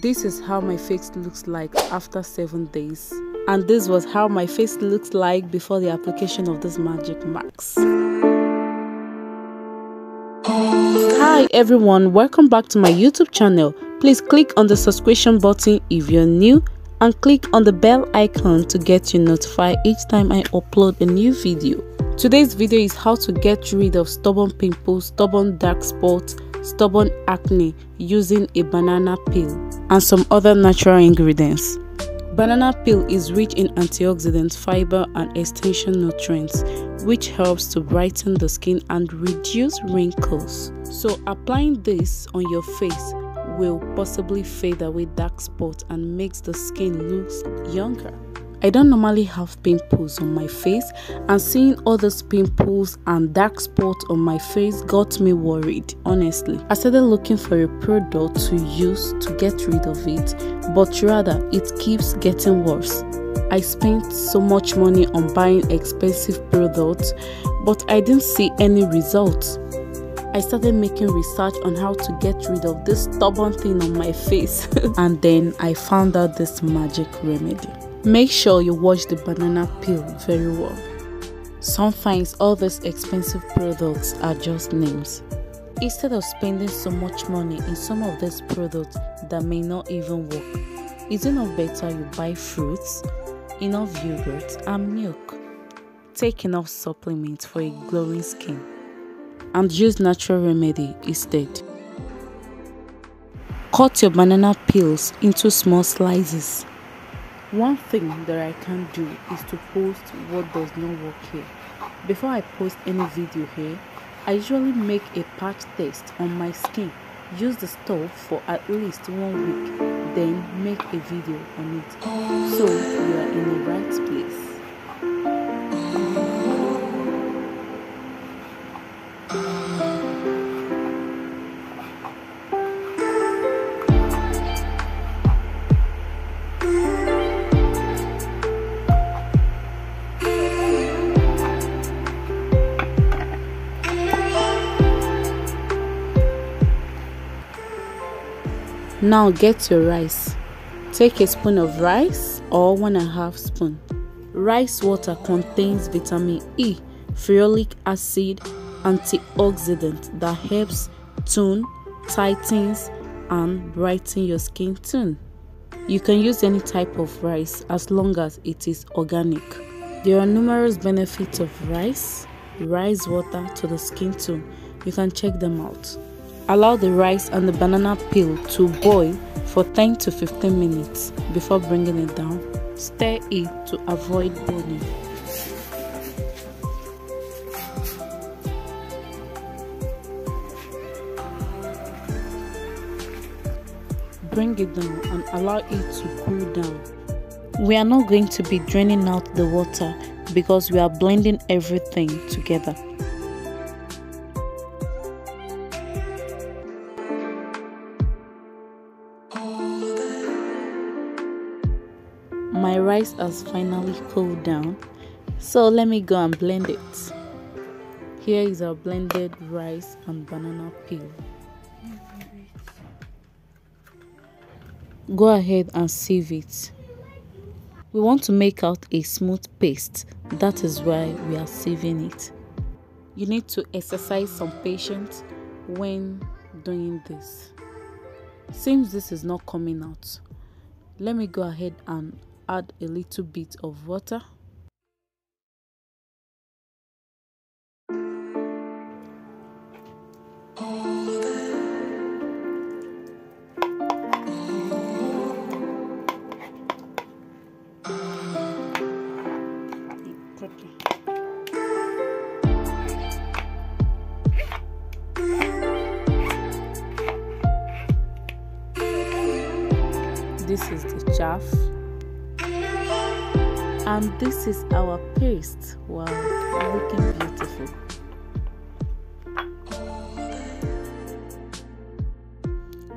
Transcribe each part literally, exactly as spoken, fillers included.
This is how my face looks like after seven days, and this was how my face looks like before the application of this magic mask. Hi everyone, welcome back to my YouTube channel. Please click on the subscription button if you're new, and click on the bell icon to get you notified each time I upload a new video. Today's video is how to get rid of stubborn pimples, stubborn dark spots, stubborn acne using a banana peel and some other natural ingredients. Banana peel is rich in antioxidants, fiber and extension nutrients, which helps to brighten the skin and reduce wrinkles. So applying this on your face will possibly fade away dark spots and makes the skin look younger. I don't normally have pimples on my face, and seeing all those pimples and dark spots on my face got me worried, honestly. I started looking for a product to use to get rid of it, but rather it keeps getting worse. I spent so much money on buying expensive products, but I didn't see any results. I started making research on how to get rid of this stubborn thing on my face and then I found out this magic remedy. Make sure you wash the banana peel very well. Sometimes all these expensive products are just names. Instead of spending so much money in some of these products that may not even work, is it not better you buy fruits, enough yogurt and milk? Take enough supplements for a glowing skin, and use natural remedy instead. Cut your banana peels into small slices. One thing that I can do is to post what does not work here. Before I post any video here, I usually make a patch test on my skin, use the stuff for at least one week, then make a video on it. So you are in the right place. Now get your rice. Take a spoon of rice or one and a half spoon. Rice water contains vitamin E, ferulic acid, antioxidant that helps tone, tightens and brighten your skin tone. You can use any type of rice as long as it is organic. There are numerous benefits of rice, rice water to the skin tone. You can check them out. Allow the rice and the banana peel to boil for ten to fifteen minutes before bringing it down. Stir it to avoid burning. Bring it down and allow it to cool down. We are not going to be draining out the water because we are blending everything together. My rice has finally cooled down, so let me go and blend it. Here is our blended rice and banana peel. Go ahead and sieve it. We want to make out a smooth paste, that is why we are sieving it. You need to exercise some patience when doing this. Since this is not coming out, let me go ahead and add a little bit of water. This is the chaff. And this is our paste. Wow, looking beautiful.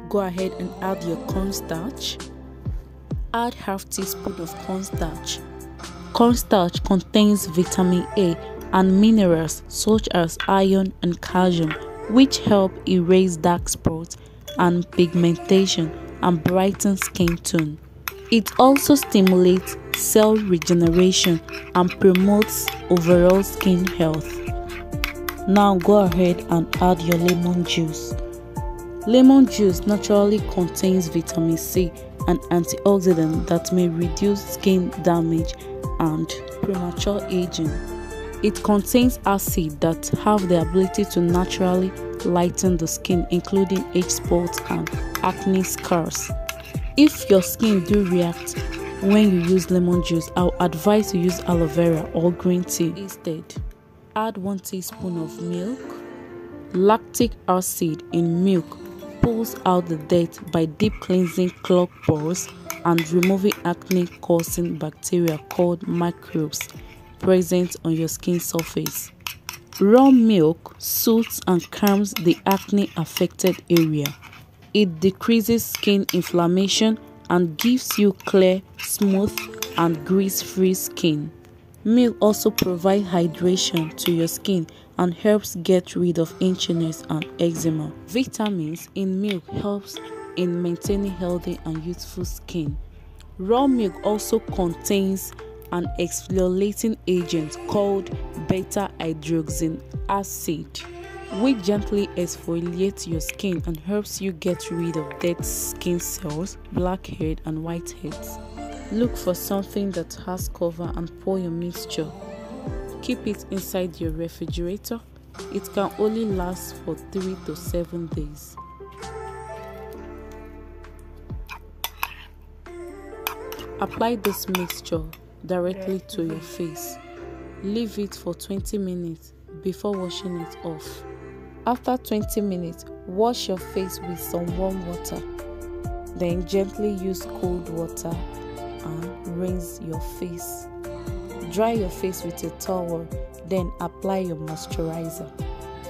Go ahead and add your cornstarch. Add half teaspoon of cornstarch. Cornstarch contains vitamin A and minerals such as iron and calcium, which help erase dark spots and pigmentation and brightens skin tone. It also stimulates cell regeneration and promotes overall skin health. Now go ahead and add your lemon juice. Lemon juice naturally contains vitamin C, an antioxidant that may reduce skin damage and premature aging. It contains acids that have the ability to naturally lighten the skin, including age spots and acne scars. If your skin do react when you use lemon juice, I'll advise you use aloe vera or green tea instead. Add one teaspoon of milk. Lactic acid in milk pulls out the dirt by deep cleansing clogged pores and removing acne-causing bacteria called microbes present on your skin surface. Raw milk soothes and calms the acne-affected area. It decreases skin inflammation and gives you clear, smooth, and grease-free skin. Milk also provides hydration to your skin and helps get rid of itchiness and eczema. Vitamins in milk helps in maintaining healthy and youthful skin. Raw milk also contains an exfoliating agent called beta-hydroxy acid, which gently exfoliates your skin and helps you get rid of dead skin cells, blackheads, and whiteheads. Look for something that has cover and pour your mixture. Keep it inside your refrigerator. It can only last for three to seven days. Apply this mixture directly to your face. Leave it for twenty minutes before washing it off. After twenty minutes, wash your face with some warm water. Then gently use cold water and rinse your face. Dry your face with a towel, then apply your moisturizer.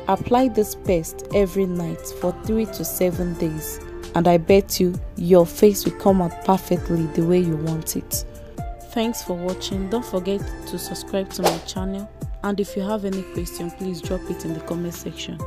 Apply this paste every night for three to seven days, and I bet you your face will come out perfectly the way you want it. Thanks for watching. Don't forget to subscribe to my channel, and if you have any question, please drop it in the comment section.